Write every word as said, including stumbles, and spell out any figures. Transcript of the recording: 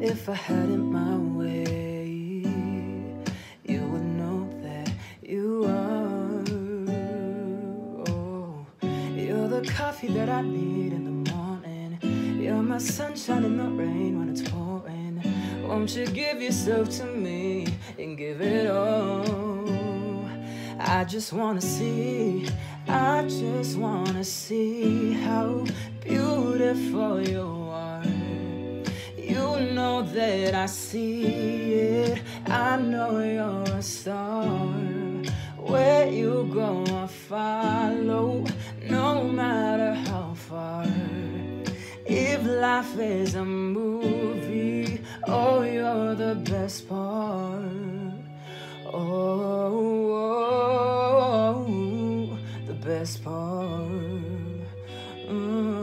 If I had it my way, you would know that you are. Oh, you're the coffee that I need in the morning. You're my sunshine in the rain when it's pouring. Won't you give yourself to me and give it all? I just wanna see, I just wanna see how beautiful you are. You know that I see it, I know you're a star. Where you go, I follow, no matter how far. If life is a movie, oh, you're the best part. Oh, oh, oh, the best part. Mm.